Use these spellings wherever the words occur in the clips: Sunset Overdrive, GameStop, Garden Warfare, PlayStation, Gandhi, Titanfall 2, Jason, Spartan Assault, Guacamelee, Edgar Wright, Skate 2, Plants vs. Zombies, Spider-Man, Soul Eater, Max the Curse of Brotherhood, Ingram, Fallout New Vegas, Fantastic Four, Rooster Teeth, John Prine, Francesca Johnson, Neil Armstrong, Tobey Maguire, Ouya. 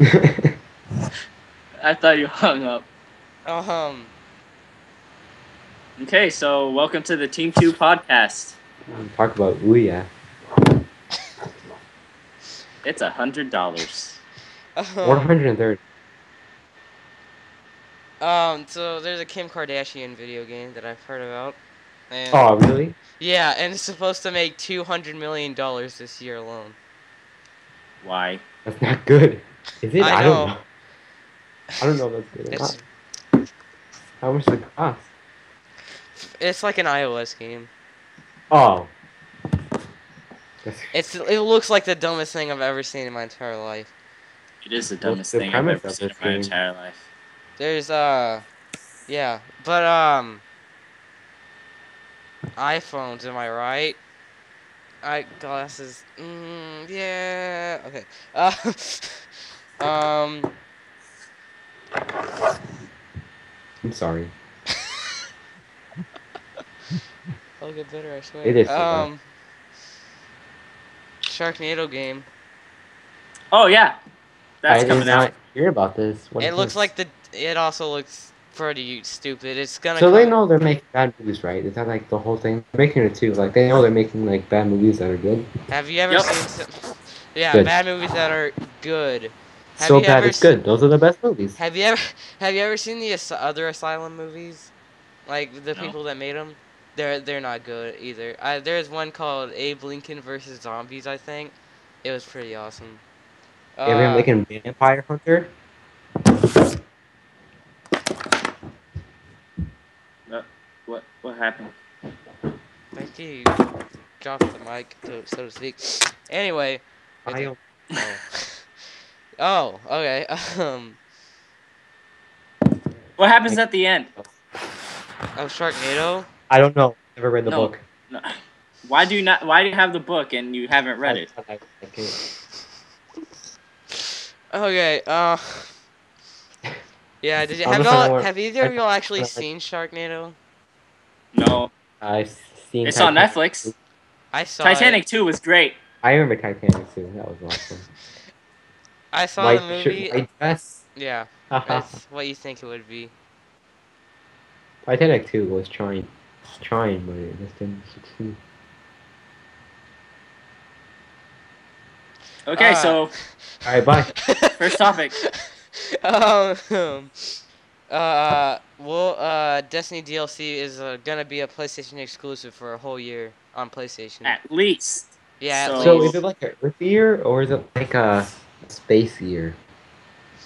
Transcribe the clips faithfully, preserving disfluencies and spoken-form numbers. I thought you hung up. Um. Okay, so welcome to the Team Two podcast. Talk about Ouya. It's a hundred dollars. One hundred and thirty. Um. So there's a Kim Kardashian video game that I've heard about. And oh, really? Yeah, and it's supposed to make two hundred million dollars this year alone. Why? That's not good. Is it? I, I know. don't know. I don't know if that's good or not. It's... How much does it cost? It's like an iOS game. Oh. It's it looks like the dumbest thing I've ever seen in my entire life. It is the dumbest the thing I've ever seen in my entire life. There's uh, yeah, but um, iPhones, am I right? Eyeglasses, mm, yeah, okay. Uh, um, I'm sorry. I'll get better, I swear. It is. Um, Sharknado game. Oh yeah, that's I coming did not out. Hear about this? What it looks this? like the. It also looks pretty stupid. It's gonna. So they know they're making bad movies, right? Is that like the whole thing? They're making it too. Like they know they're making like bad movies that are good. Have you ever yep. seen? Some, yeah, good. bad movies that are good. Have so bad it's good. Those are the best movies. Have you ever? Have you ever seen the as other Asylum movies? Like the no. people that made them. They're they're not good either. I, there's one called Abe Lincoln versus. Zombies, I think. It was pretty awesome. Abe uh, Lincoln Vampire Hunter. Uh, what what happened? Thank you. Dropped the mic, so, so to speak. Anyway. I don't. Oh. oh okay. Um. What happens at the end? Oh, Sharknado. I don't know. Never read the no, book. No. Why do you not? Why do you have the book and you haven't read it? I, I, I can't. Okay. Uh. Yeah. Did you have y'all? Have either of y'all actually seen Sharknado? No. I've seen. It's Titanic. on Netflix. I saw. Titanic it. Two was great. I remember Titanic Two. That was awesome. I saw Light the movie. I guess. Yeah. That's what you think it would be. Titanic Two was trying. Trying, but it just didn't succeed. Okay, uh, so all right, bye. First topic. Um, uh, well, uh, Destiny D L C is uh, gonna be a PlayStation exclusive for a whole year on PlayStation. At least. Yeah. At so least. Is it like a Earth year or is it like a space year?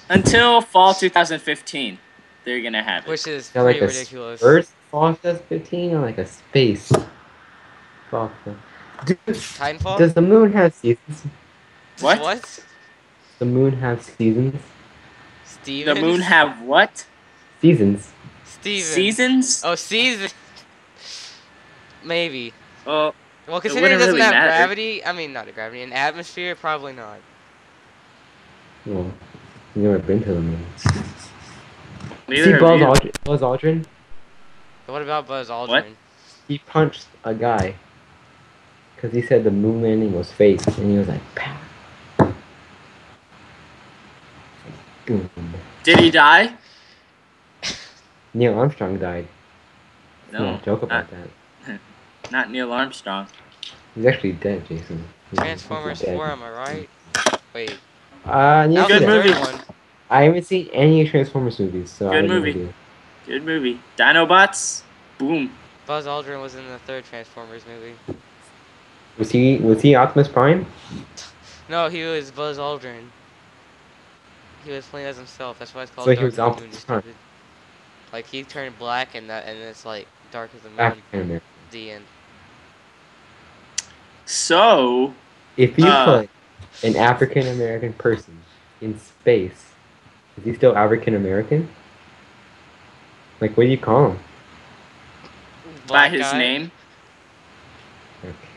Until fall two thousand fifteen, they're gonna have it. Which is yeah, pretty like ridiculous. Earth. Fall fifteen or like a space? Fall. Dude, Timefall? Does the moon have seasons? What? What? The moon have seasons? Stevens? The moon have what? Seasons. Stevens. Seasons? Oh, seasons. Maybe. Well, well considering it, it doesn't really have matter. gravity, I mean, not gravity, an atmosphere, probably not. Well, you've never been to the moon. Neither See Buzz Aldrin? Buzz Aldrin? What about Buzz Aldrin? What? He punched a guy because he said the moon landing was fake, and he was like, "Pow!" Did he die? Neil Armstrong died. No, yeah, joke about not, that. Not Neil Armstrong. He's actually dead, Jason. He's Transformers dead. Four, am I right? Wait. Uh, Neil good movie. One. I haven't seen any Transformers movies, so good I movie. Do. Good movie. Dinobots. Boom. Buzz Aldrin was in the third Transformers movie. Was he was he Optimus Prime? No, he was Buzz Aldrin. He was playing as himself. That's why it's called so Dark he was the Optimus Moon. Prime. Like he turned black and that and it's like dark as the moon. Back the end. So if you uh, put an African American person in space, is he still African American? Like, what do you call him? Black By his guy. name? Okay.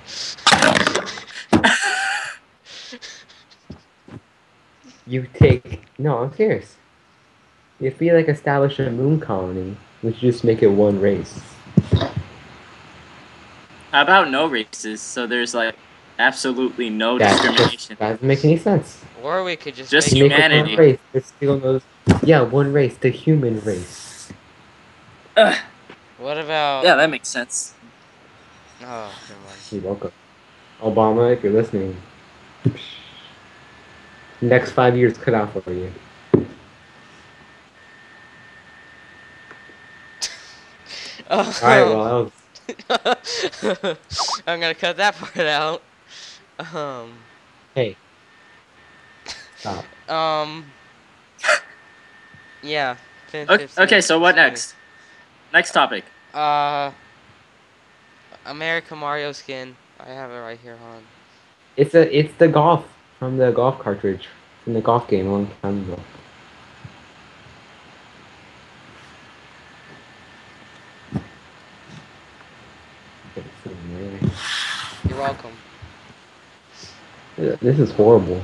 You take... No, I'm serious. If we, like, establish a moon colony, we should just make it one race. How about no races? So there's, like, absolutely no that discrimination. That doesn't make any sense. Or we could just, just make humanity. Make race. There's still no, yeah, one race, the human race. Uh, what about? Yeah, that makes sense. Oh, you're welcome, Obama. If you're listening, next five years cut out for you. Oh. All right, well, I'm gonna cut that part out. Um. Hey. Stop. Um. Yeah. Okay, okay. So what next? Next topic. Uh. America Mario skin. I have it right here. Hold on. It's a. It's the golf from the golf cartridge from the golf game a long time ago. You're welcome. This is horrible.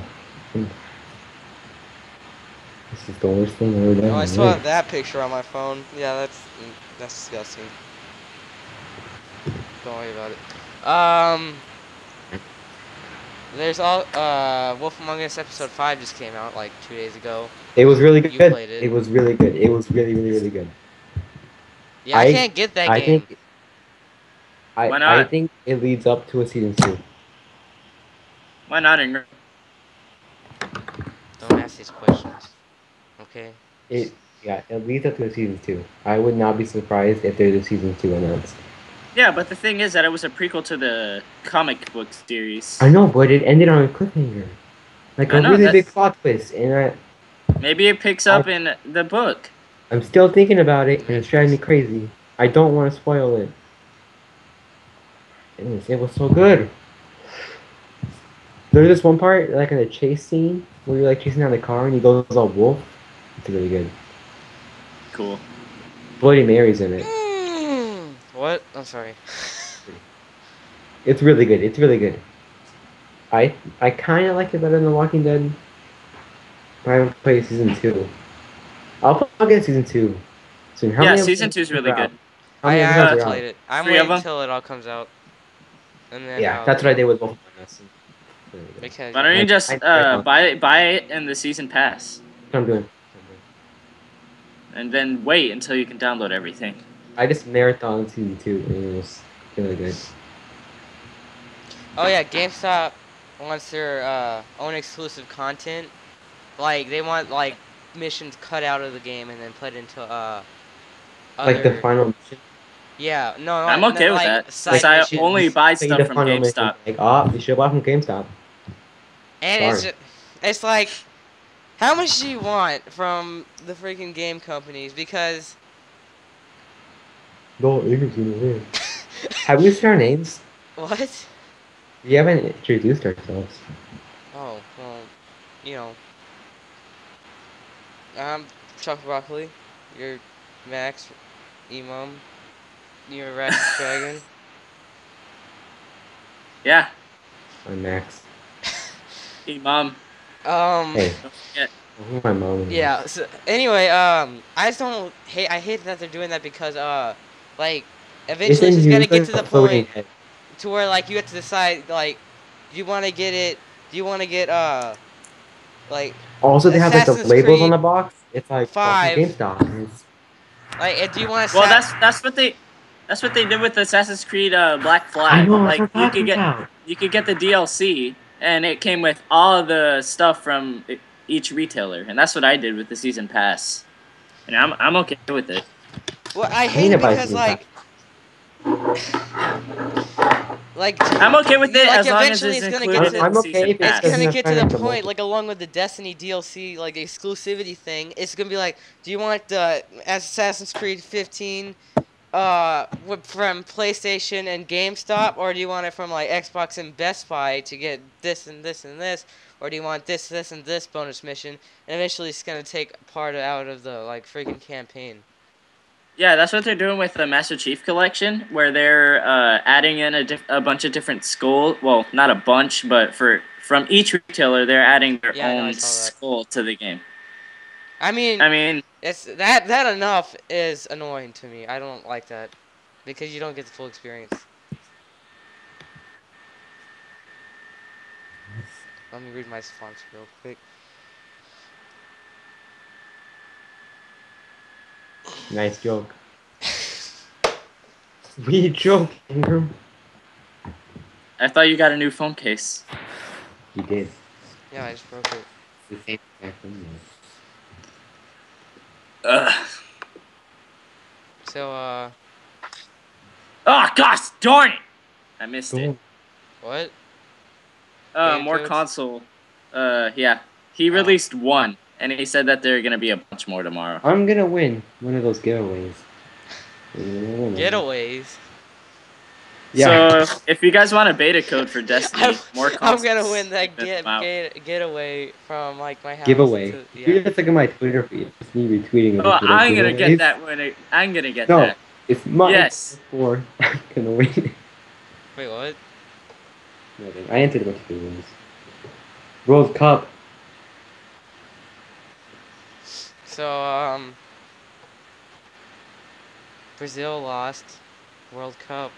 This is the worst thing I've ever done. Oh, I still have that picture on my phone. Yeah, that's that's disgusting. Don't worry about it. Um, there's all uh, Wolf Among Us episode five just came out like two days ago. It was really good. You played it. It was really good. It was really really really good. Yeah, I, I can't get that I game. Think I, Why not? I think it leads up to a season two. Why not, Ingram? Don't ask these questions. Okay. It yeah, it leads up to a season two. I would not be surprised if there's a season two announced. Yeah, but the thing is that it was a prequel to the comic book series. I know, but it ended on a cliffhanger, like I a know, really big plot twist, and I. Maybe it picks up I, in the book. I'm still thinking about it, and it's driving me crazy. I don't want to spoil it. It was so good. There's this one part, like in the chase scene, where you're like chasing down the car and he goes all wolf. It's really good. Cool. Bloody Mary's in it. Mm, what? I'm sorry. It's really good. It's really good. I I kind of like it better than The Walking Dead. But I haven't played season two. I'll play again season two. Soon. How yeah, many season two is really good. I, I haven't played it. I'm Three waiting until it all comes out. And then yeah, I'll that's what I did with Wolf Among Us. Why don't you just uh, buy it, buy it in the season pass? I'm doing. And then wait until you can download everything. I just marathon season two, and it was really good. Oh yeah, GameStop wants their uh, own exclusive content. Like they want like missions cut out of the game and then put into uh. Other... Like the final mission. Yeah, no, I'm okay no, with like, that. Because I only buy stuff from GameStop. Like, oh, you should buy from GameStop. And Sorry. it's just, it's like, how much do you want from the freaking game companies? Because no, you have we used our names? What? We haven't introduced ourselves. Oh well, you know, I'm Chocolate Broccoli. You're Max EMum. You're Rat Dragon. Yeah. I'm Max. Hey, Mom. Um. Hey. Who my mom? Yeah. So anyway, um, I just don't hate. I hate that they're doing that because, uh, like, eventually it's just gonna get to the point head. to where like you have to decide like, do you want to get it? Do you want to get uh, like? Also, they Assassin's have like the labels Creed on the box. It's like five. It's... Like, do you want to? Well, that's that's what they. That's what they did with Assassin's Creed uh, Black Flag. Know, like you could get about. you could get the D L C, and it came with all the stuff from each retailer, and that's what I did with the season pass. And I'm I'm okay with it. Well, I hate I it because like, like I'm okay with it like, as long as it's, it's gonna get to, I'm okay if it's, it's gonna get to the point, like along with the Destiny D L C like exclusivity thing, it's gonna be like, do you want uh, Assassin's Creed fifteen? Uh, from PlayStation and GameStop, or do you want it from like Xbox and Best Buy to get this and this and this, or do you want this, this and this bonus mission? And eventually, it's gonna take part out of the like freaking campaign. Yeah, that's what they're doing with the Master Chief Collection, where they're uh, adding in a, diff a bunch of different skull. Well, not a bunch, but for from each retailer, they're adding their yeah, own skull to the game. I mean, I mean, it's that that enough is annoying to me. I don't like that because you don't get the full experience. Let me read my fonts real quick. Nice joke. Weird joke, Ingram. I thought you got a new phone case. You did. Yeah, I just broke it. The same thing from you. Ugh. So, uh... oh, gosh darn it! I missed cool. it. What? Uh, Game more codes? console. Uh, yeah. He released oh. one, and he said that there are going to be a bunch more tomorrow. I'm going to win one of those giveaways. Getaways. Yeah. So if you guys want a beta code for Destiny, I'm, more I'm gonna win that get, get getaway from like my house. Giveaway. To, yeah. You just look at my Twitter feed. It's me retweeting. Oh, I'm gonna get that when it, I'm gonna get no, that. It's my yes. Four. I'm gonna win. Wait, what? I entered a bunch of games. World Cup. So um. Brazil lost World Cup.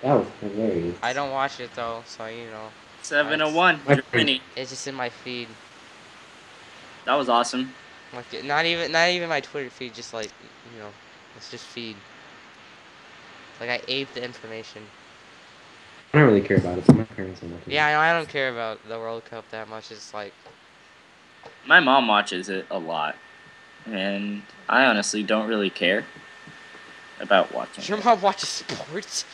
That was hilarious. I don't watch it though, so you know. seven oh one, Germany. It's just in my feed. That was awesome. Like not even, not even my Twitter feed. Just like you know, it's just feed. Like I ate the information. I don't really care about it. So I'm not caring so much. Yeah, I know. I don't care about the World Cup that much. It's like. My mom watches it a lot, and I honestly don't really care. About watching. Your mom watches sports.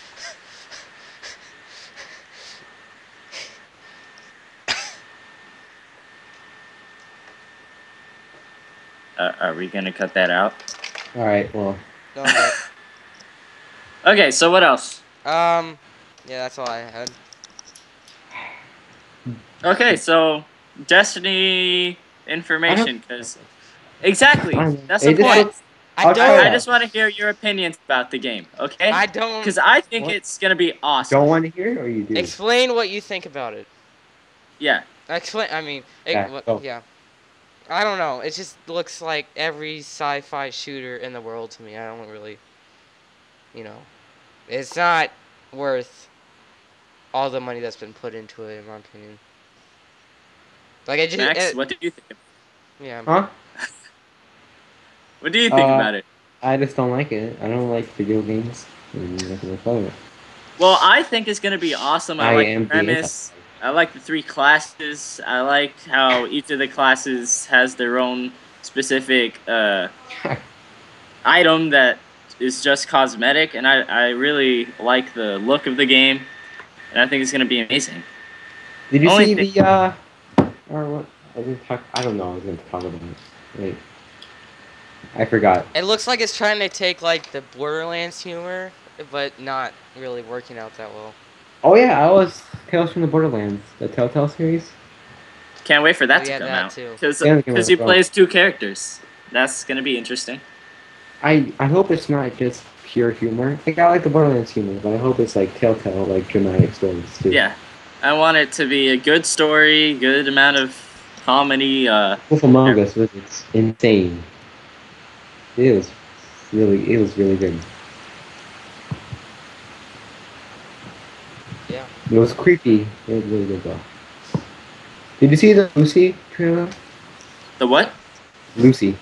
uh, are we gonna cut that out? All right. Well. No, no. Okay. So what else? Um. Yeah, that's all I had. Okay. So Destiny information, because exactly that's the point. I, don't, I just want to hear your opinions about the game, okay? I don't... Because I think what? it's going to be awesome. Don't want to hear it, or you do? Explain what you think about it. Yeah. Explain, I mean... Yeah. It, oh. yeah. I don't know. It just looks like every sci-fi shooter in the world to me. I don't really... You know. It's not worth all the money that's been put into it, in my opinion. Like, I just... Max, it, what do you think? Yeah. Huh? What do you think uh, about it? I just don't like it. I don't like video games. Well, I think it's going to be awesome. I, I like the premise. I like the three classes. I like how each of the classes has their own specific uh, item that is just cosmetic. And I, I really like the look of the game. And I think it's going to be amazing. Did you Only see the... Uh, or what? I, was talk I don't know. I was going to talk about it. Wait. I forgot. It looks like it's trying to take, like, the Borderlands humor, but not really working out that well. Oh, yeah, I was Tales from the Borderlands, the Telltale series. Can't wait for that oh, to yeah, come that out. Because yeah, uh, he plays two characters. That's going to be interesting. I, I hope it's not just pure humor. Like, I like the Borderlands humor, but I hope it's, like, Telltale, like, dramatic stories, too. Yeah. I want it to be a good story, good amount of comedy. Uh, Wolf Among Us was insane. It was really, it was really good. Yeah. It was creepy. It was really good though. Did you see the Lucy trailer? The what? Lucy.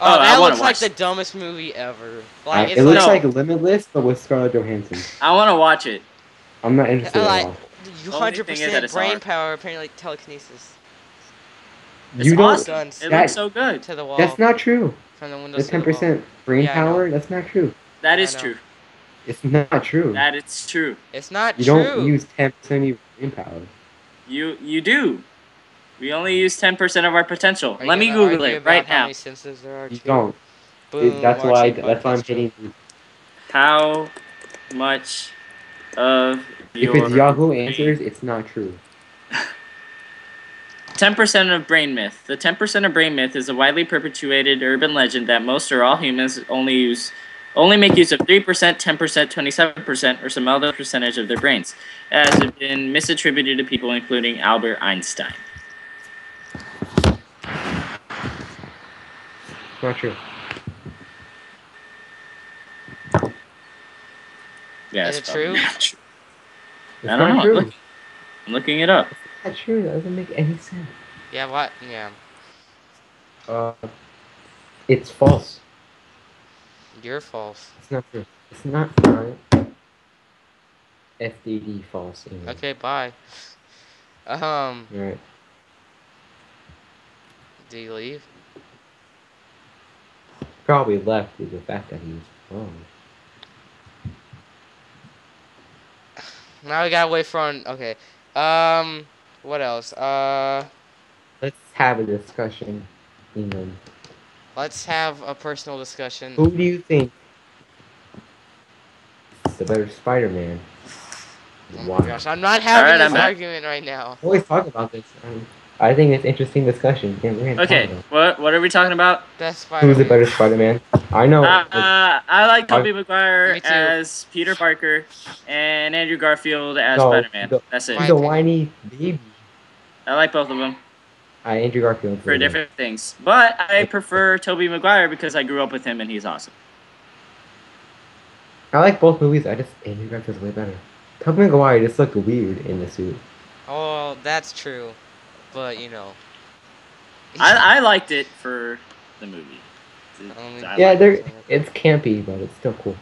Oh, oh that I looks like the dumbest movie ever. Like, uh, it's it looks no. like Limitless, but with Scarlett Johansson. I want to watch it. I'm not interested I, at all. You one hundred percent brain power, apparently like telekinesis. It's you awesome. Don't, it that, looks so good. To the wall. That's not true. From the windows. The ten percent brain yeah, power. That's not true. That is true. It's not true. That it's true. It's not you true. You don't use ten percent of your brain power. You you do. We only use ten percent of our potential. Let me Google it right now. How many senses there are? You don't. Boom, it, that's why. That's why I'm hitting. How much of your? If it's Yahoo brain. Answers, it's not true. ten percent of brain myth. The ten percent of brain myth is a widely perpetuated urban legend that most or all humans only use, only make use of three percent, ten percent, twenty-seven percent, or some other percentage of their brains, as has been misattributed to people including Albert Einstein. Not true. Yeah, is it true? Not true. I don't know. Look, I'm looking it up. that true? That doesn't make any sense. Yeah, what? Yeah. Uh, it's false. You're false. It's not true. It's not true. F D D false. Anyway. Okay, bye. Um. Alright. Did he leave? Probably left due to the fact that he was wrong. Now we gotta wait for an... Okay. Um. What else? Uh. Let's have a discussion. England. Let's have a personal discussion. Who do you think is the better Spider-Man? Oh wow. Gosh, I'm not having right, this I'm argument back. Right now. We always talk about this. I, mean, I think it's an interesting discussion. Okay, what what are we talking about? Who's the better Spider-Man? I know. Uh, uh, I like Tobey Maguire as Peter Parker and Andrew Garfield as no, Spider-Man. The, That's it. He's a whiny baby. I like both of them. I Andrew Garfield for different me. Things, but I prefer Tobey Maguire because I grew up with him and he's awesome. I like both movies. I just Andrew Garfield's way better. Tobey Maguire just looked weird in the suit. Oh, that's true, but you know, I I liked it for the movie. It's, um, yeah, there it. It's campy, but it's still cool.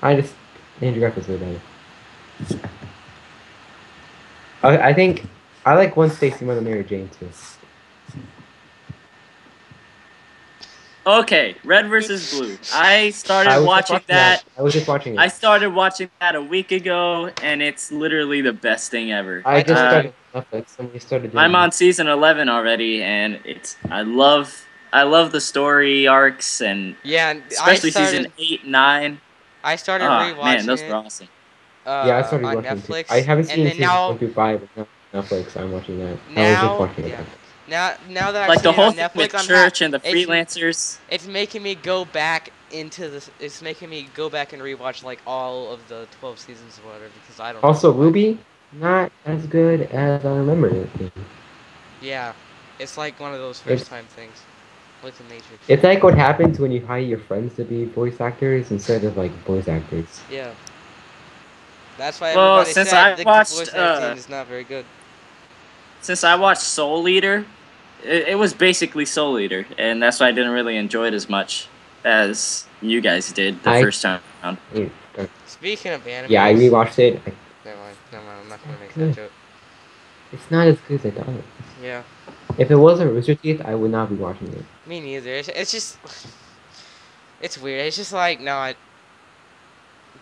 I just Andrew Garfield's way better. I I think I like One Stacy Mother Mary Jane too. Okay, Red versus Blue. I started I watching, watching that. that. I was just watching it. I started watching that a week ago, and it's literally the best thing ever. I just uh, started Netflix, and we started doing I'm on season eleven already, and it's. I love. I love the story arcs, and yeah, and especially started, season eight, nine. I started oh, rewatching. Man, those were awesome. Uh, yeah, I started on watching Netflix. Too. I haven't seen season now, one through five on Netflix. I'm watching that. Now, I was just watching yeah. it. Now, now that I've like seen the whole it on Netflix, with church and the freelancers, it's, it's making me go back into this. It's making me go back and rewatch like all of the twelve seasons or whatever because I don't. Also, know. Ruby, not as good as I remember it. Yeah, it's like one of those first it's, time things with the Matrix. It's like what happens when you hire your friends to be voice actors instead of like voice actors. Yeah, that's why. Well, everybody since said I watched, voice acting uh, is not very good. Since I watched Soul Eater. It was basically Soul Eater, and that's why I didn't really enjoy it as much as you guys did the I, first time around. Speaking of anime, yeah, I rewatched it. Never mind, never mind, I'm not gonna make that joke. It's not as good as I thought it was. Yeah. If it wasn't Rooster Teeth, I would not be watching it. Me neither. It's, it's just, it's weird. It's just like not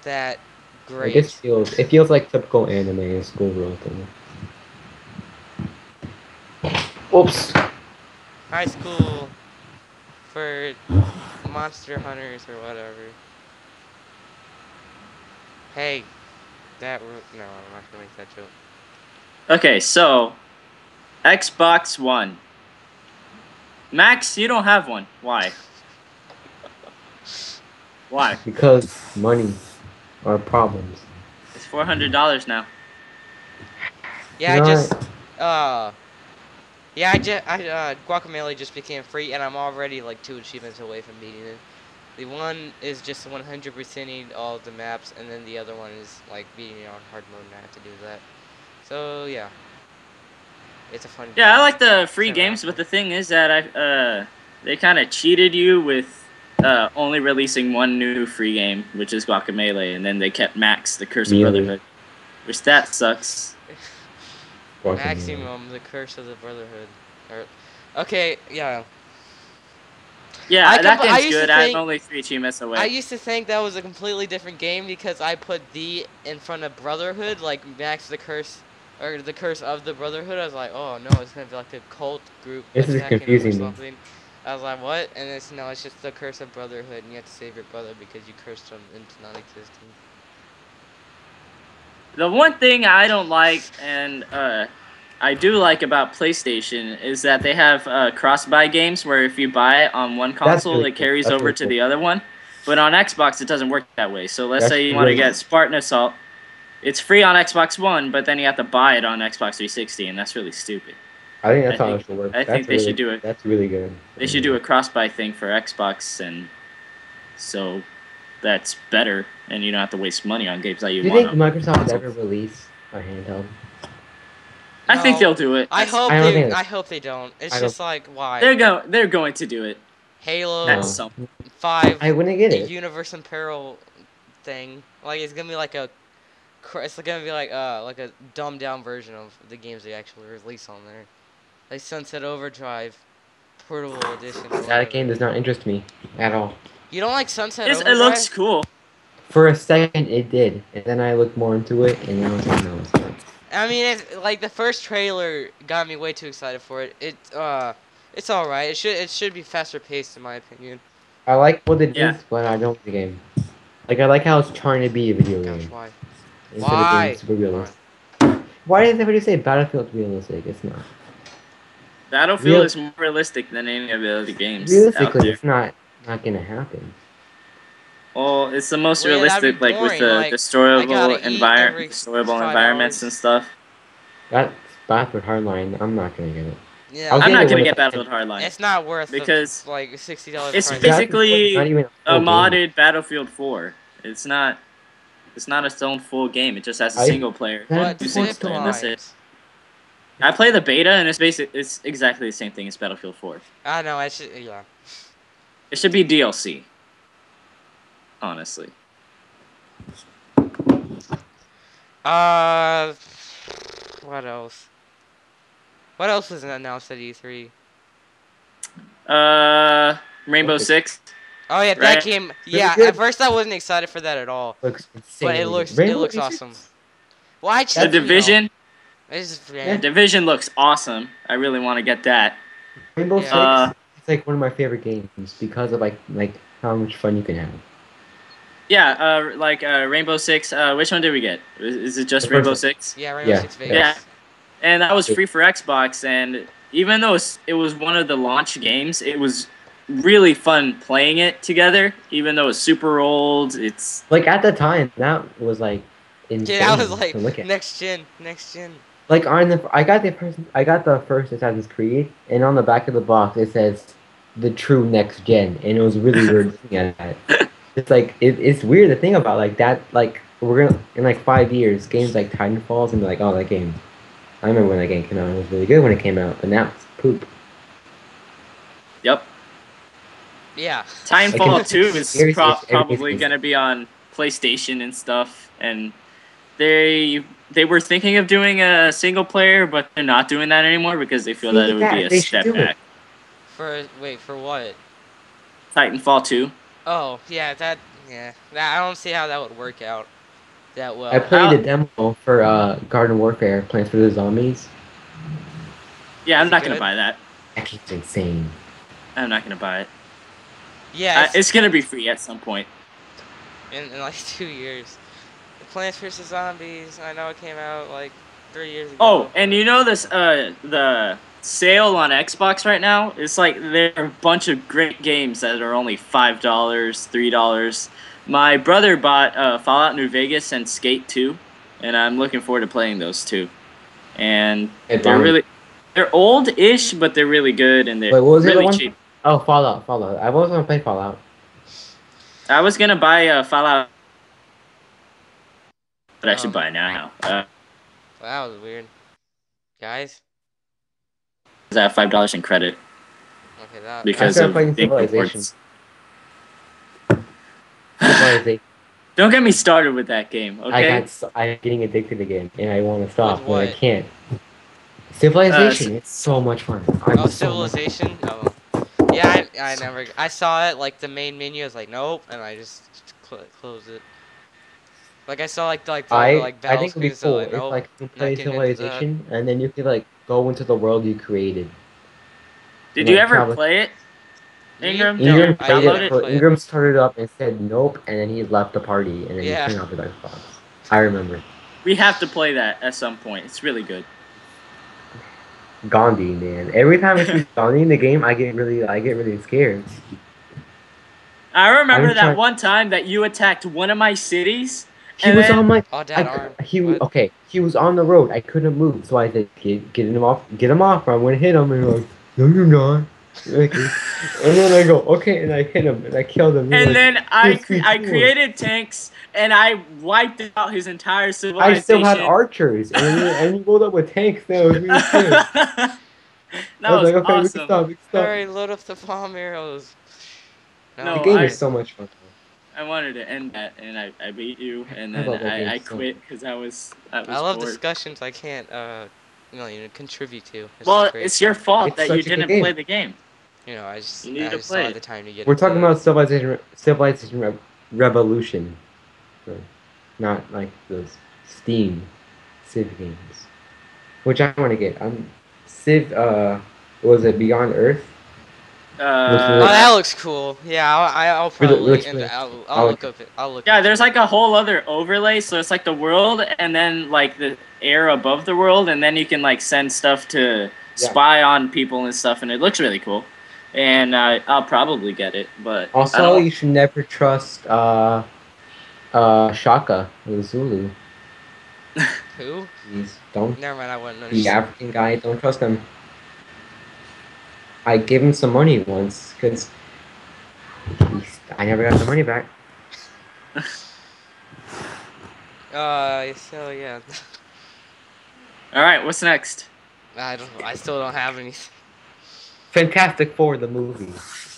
that great. It just feels. It feels like typical anime schoolgirl thing. Oops. High school for monster hunters or whatever. Hey, that no, I'm not gonna make that joke. Okay, so Xbox One. Max, you don't have one. Why? Why? Because money or problems. It's four hundred dollars now. Yeah, I just uh. Yeah, I just, I, uh, Guacamelee just became free, and I'm already, like, two achievements away from beating it. The one is just one hundred percenting all of the maps, and then the other one is, like, beating it on hard mode, and I have to do that. So, yeah. It's a fun game. Yeah, I like the free games, but the thing is that I, uh, they kind of cheated you with, uh, only releasing one new free game, which is Guacamelee, and then they kept Max the Curse of Brotherhood, which that sucks. Max EMum, the Curse of the Brotherhood. Or, okay, yeah. Yeah, I that game's good. I'm only three achievements away. I used to think that was a completely different game because I put the in front of Brotherhood, like Max the Curse, or the Curse of the Brotherhood. I was like, oh no, it's gonna be like a cult group. This is confusing me. I was like, what? And it's no, it's just the Curse of Brotherhood, and you have to save your brother because you cursed him into non-existence. The one thing I don't like, and uh, I do like about PlayStation, is that they have uh, cross-buy games where if you buy it on one console, really it carries cool. over really to cool. the other one. But on Xbox, it doesn't work that way. So let's That's say you really want to get Spartan Assault. It's free on Xbox One, but then you have to buy it on Xbox three sixty, and that's really stupid. I think that's I how think, it should work. I that's think they really, should do it. That's really good. They should do a cross-buy thing for Xbox, and so that's better. And you don't have to waste money on games that you want. Do you think Microsoft ever released a handheld? I no, think they'll do it. I hope I they. I hope they don't. It's I just don't. like why they're go. They're going to do it. Halo That's something. Five. I wouldn't get it. Universe in Peril thing. Like it's gonna be like a. It's gonna be like uh like a dumbed down version of the games they actually release on there, like Sunset Overdrive, Portable Edition. That game does not interest me at all. You don't like Sunset it's, Overdrive? It looks cool. For a second, it did, and then I looked more into it, and I was like, no, it's not. I mean, it's, like the first trailer got me way too excited for it. It uh, it's all right. It should it should be faster paced in my opinion. I like what it yeah. is, but I don't like the game. Like I like how it's trying to be a video Gosh, game. Why? Instead Why? Of being super realistic. Why did everybody say Battlefield realistic? It's not. Battlefield Real is more realistic than any of the other games. Realistically, it's not not gonna happen. Well, it's the most well, realistic, yeah, like with the like, destroyable environment, destroyable environments and stuff. That's Battlefield Hardline. I'm not gonna get it. Yeah, I'm not gonna get Battlefield Hardline. It's not worth because the, like sixty dollars. It's price. Basically a, a modded Battlefield Four. It's not. It's not its own full game. It just has a I, single player. But two single player. That's it. I play the beta, and it's basic. It's exactly the same thing as Battlefield Four. I know. I should. Yeah. It should be D L C. Honestly. Uh. What else? What else was announced at E three? Uh, Rainbow okay. Six. Oh yeah, right? That game. Yeah, at first I wasn't excited for that at all. Looks insane. But it looks Rainbow it looks Six? awesome. Well, I just, the Division. You know, just, yeah. The Division looks awesome. I really want to get that. Rainbow yeah. uh, Six. It's like one of my favorite games because of like like how much fun you can have. Yeah, uh, like uh, Rainbow Six. Uh, which one did we get? Is, is it just Rainbow Six? Yeah, Rainbow yeah. Six Vegas. Yeah, and that was free for Xbox. And even though it was one of the launch games, it was really fun playing it together, even though it's super old. It's like at the time that was like insane. Yeah, I was like to look at. next gen, next gen. Like on the, I got the person, I got the first Assassin's Creed, and on the back of the box it says the true next gen, and it was really weird looking at that. It's like it, it's weird to think about like that. Like we're gonna in like five years, games like Titanfall and be like, oh, that game. I remember when that game came out. It was really good when it came out, but now it's poop. Yep. Yeah, Titanfall two is pro probably going to be on PlayStation and stuff, and they they were thinking of doing a single player, but they're not doing that anymore because they feel See, that it would that, be a step back. It. For wait, for what? Titanfall two. Oh yeah, that yeah. That, I don't see how that would work out that well. I played a demo for uh, Garden Warfare, Plants versus. Zombies. Yeah, I'm not going to buy that. Actually, it's insane. I'm not going to buy it. Yeah, it's, uh, it's gonna be free at some point. In, in like two years. Plants versus. Zombies. I know it came out like three years ago. Oh, and you know this? Uh, the sale on Xbox right now. It's like there are a bunch of great games that are only five dollars, three dollars. My brother bought uh, Fallout New Vegas and Skate two, and I'm looking forward to playing those two. And hey, they're really, they're old-ish, but they're really good and they're Wait, what was really cheap. Oh, Fallout, Fallout. I was gonna play Fallout. I was gonna buy a uh, Fallout, but I should um, buy it now. Uh, well, that was weird, guys. Is that five dollars in credit? Okay, that because of big Civilization. Civilization. Don't get me started with that game. Okay, I got, I'm getting addicted to the game, and I want to stop, but I can't. Civilization, uh, it's so much fun. I'm oh, so Civilization. Much fun. Oh. Yeah, I, I never. I saw it like the main menu. I was like, nope, and I just cl closed it. Like I saw like the, like the I, like battle I think it'd be cool like, nope, if like you play Civilization and then you could like go into the world you created. Did and, you like, ever travel. play it? Ingram, Ingram, no, played it, it. Ingram started up and said nope, and then he left the party and then yeah. he turned off the Xbox. I remember. We have to play that at some point. It's really good. Gandhi, man. Every time I see Gandhi in the game, I get really, I get really scared. I remember that one time that you attacked one of my cities. He was on my. Oh, that arm. He was okay. He was on the road. I couldn't move, so I said, "Get, get him off, get him off, or I'm gonna hit him." And he was like, "No, you're not." And then I go, okay, and I hit him, and I killed him. And like, then I cre I created tanks, and I wiped out his entire civilization. I still had archers, and, and you rolled up with tanks. That was really That I was, was like, okay, awesome. We can stop, we can stop. All right, load up the bomb arrows. No, no, the game I, is so much fun. I wanted to end that, and I, I beat you, and then I, I, I quit because I was, I was I love bored. Discussions I can't uh, you know, you know, contribute to. It's well, it's your fault it's that you didn't play the game. You know, I just, you need I to just play. Saw the time to get We're talking about Civilization, Re Civilization Re Revolution, so not like those Steam Civ games, which I want to get. I'm Civ. Uh, was it Beyond Earth? Uh, oh, that looks cool. Yeah, I'll, I'll probably end up, I'll, I'll look up it. I'll look. Yeah, there's like a whole other overlay, so it's like the world, and then like the air above the world, and then you can like send stuff to spy yeah. on people and stuff, and it looks really cool. And uh, I'll probably get it, but also you should never trust uh, uh, Shaka the Zulu. Who? Please don't. Never mind. I wouldn't understand. The African guy. Don't trust him. I gave him some money once, because I never got the money back. Uh, so yeah. Alright, what's next? I don't know. I still don't have anything. Fantastic Four, the movie.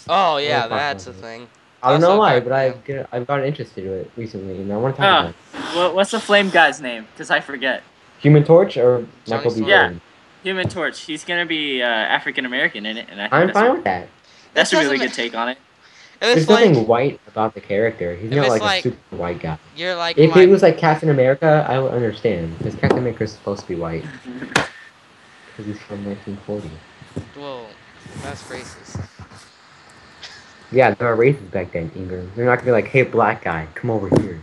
Oh, yeah, that's a thing. I don't know why, but I've, get, I've gotten interested in it recently, and I want to talk oh. about it. What's the flame guy's name? Because I forget. Human Torch or Michael B. Jordan? Human Torch. He's gonna be uh, African American in it, and I think I'm fine with that. That's a really good take on it. There's like, nothing white about the character. He's not like, like a super white guy. You're like if my... it was like Captain America, I would understand because Captain America is supposed to be white because he's from nineteen forty. Well, that's racist. Yeah, there are races back then, Ingram. They're not gonna be like, "Hey, black guy, come over here."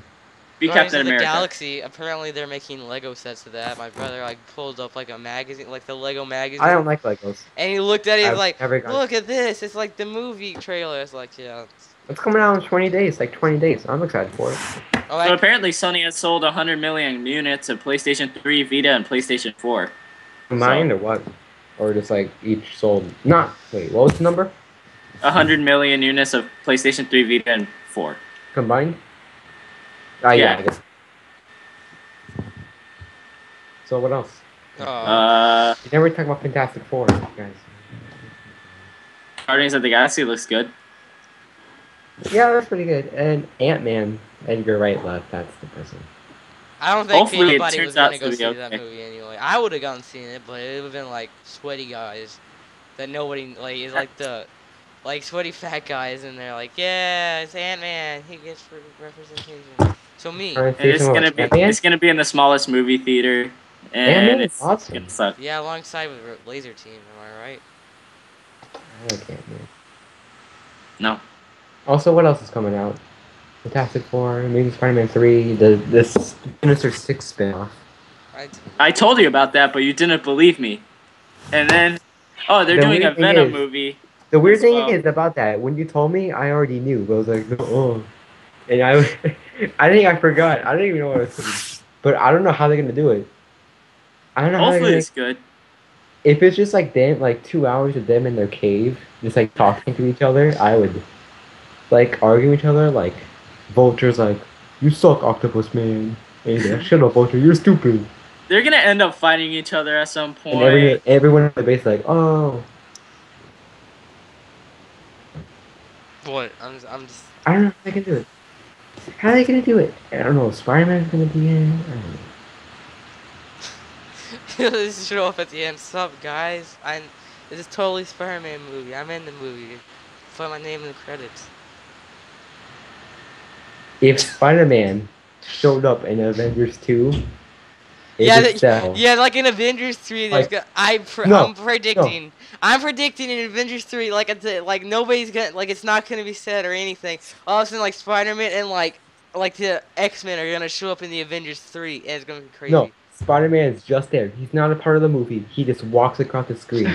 Be Captain America. The Galaxy. Apparently, they're making Lego sets of that. My brother like pulled up like a magazine, like the Lego magazine. I don't like Legos. And he looked at it I've like, "Look at this! It's like the movie trailer." It's like, yeah. It's, it's coming out in twenty days. Like twenty days. I'm excited for it. Oh, so apparently, Sony has sold one hundred million units of PlayStation three, Vita, and PlayStation four. Combined so. Or what? Or just like each sold? Not wait. What was the number? one hundred million units of PlayStation three, Vita, and four. Combined. Ah, yeah. yeah I guess. So what else? Uh, you never talk about Fantastic Four, guys. Guardians of the Galaxy looks good. Yeah, that's pretty good. And Ant-Man, Edgar Wright left. That's the person. I don't think Hopefully anybody was gonna go see okay. that movie anyway. I would have gone and seen it, but it would have been like sweaty guys that nobody like. It's like the. Like sweaty fat guys, and they're like, "Yeah, it's Ant-Man. He gets re representation." So me, it's gonna be it's gonna be in the smallest movie theater, and it's awesome. Gonna suck. Yeah, alongside with Laser Team. Am I right? I like Ant-Man. No. Also, what else is coming out? Fantastic Four, maybe Spider-Man three, the this Sinister Six spinoff. I, I told you about that, but you didn't believe me. And then, oh, they're the doing a Venom is, movie. The weird thing well. is about that, when you told me, I already knew. But I was like, oh. And I, I think I forgot. I don't even know what I was thinking. But I don't know how they're going to do it. I don't know Hopefully how gonna, it's good. If it's just like them, like two hours of them in their cave, just like talking to each other, I would like argue with each other. Like, Vulture's like, "You suck, Octopus Man." And he's like, "Shut up, Vulture, you're stupid." They're going to end up fighting each other at some point. And every, everyone on the base is like, oh. What? I'm just, I'm just... I don't know how they can do it. How are they gonna do it? I don't know if Spider-Man's gonna be in. I don't know. This is show up at the end. Sup, guys? I'm. This is totally Spider-Man movie. I'm in the movie. Put my name in the credits. If Spider-Man showed up in Avengers two, yeah, that, yeah, like in Avengers three, there's like, gonna, I pre no, I'm predicting. No. I'm predicting in Avengers three, like it's like nobody's gonna like it's not gonna be said or anything. All of a sudden, like Spider-Man and like like the X-Men are gonna show up in the Avengers three, and it's gonna be crazy. No, Spider-Man is just there. He's not a part of the movie. He just walks across the screen.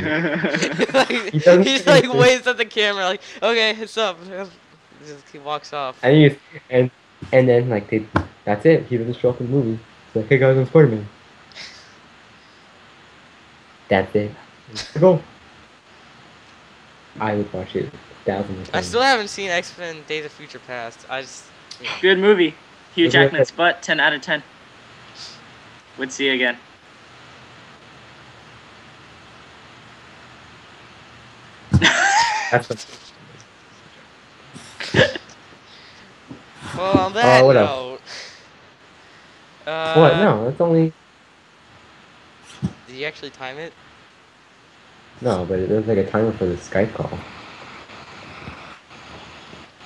like, he he's like anything. Waves at the camera, like, "Okay, it's up." Just, he walks off. And he, and and then like they, that's it. He doesn't show up in the movie. Like, "Hey guys, I'm Spider-Man." That's it. Go. I would watch it a thousand times. I still haven't seen X-Men Days of Future Past. I just... You know. Good movie. Hugh Jackman's butt, ten out of ten. Would see again. That's what... Well, on that uh, what note... Uh, what? No, that's only... Did you actually time it? No, but it looks like a timer for the Skype call.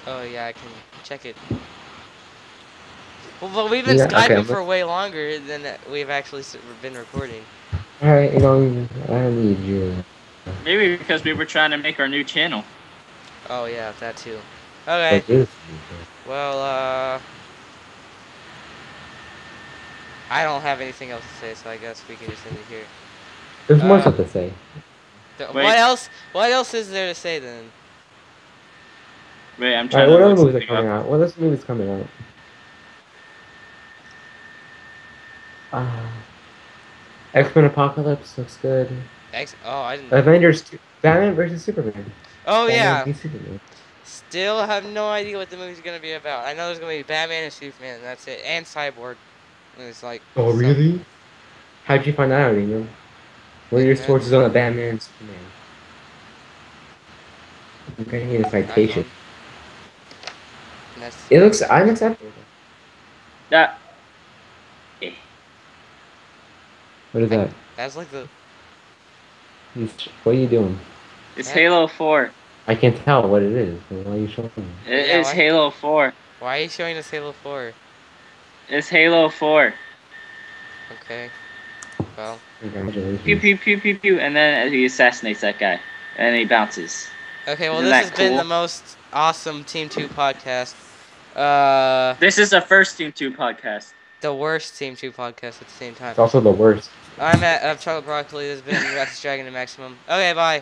Oh yeah, I can check it. Well, well we've been yeah, Skyping okay, for way longer than we've actually been recording. Alright, you know, I don't need you. Maybe because we were trying to make our new channel. Oh yeah, that too. Okay. Right. Well, uh... I don't have anything else to say, so I guess we can just end it here. There's uh, more stuff to say. Th Wait. What else? What else is there to say then? Wait, I'm trying. All right, to what other movies are coming up? out? What other movies coming out? Uh, X-Men Apocalypse looks good. X. Oh, I didn't. Avengers, know. Batman versus Superman. Oh Batman yeah. Superman. Still have no idea what the movie's gonna be about. I know there's gonna be Batman and Superman, and that's it, and Cyborg. It's like. Oh so. really? How'd you find that out, Daniel? What are your sources on the Batman and Superman? I'm gonna need a citation. It looks unacceptable. That. What is that? That's like the. What are you doing? It's Halo four. I can't tell what it is. Why are you showing me? It yeah, is why? Halo four. Why are you showing us Halo four? It's Halo four. Okay. Well. Pew pew pew pew pew, and then he assassinates that guy, and he bounces. Okay, well, Isn't this has cool? been the most awesome Team Two podcast. Uh, this is the first Team Two podcast. The worst Team Two podcast at the same time. It's also the worst. I'm at uh, Chocolate Broccoli. This has been Rex Dragon and Maximum. Okay, bye.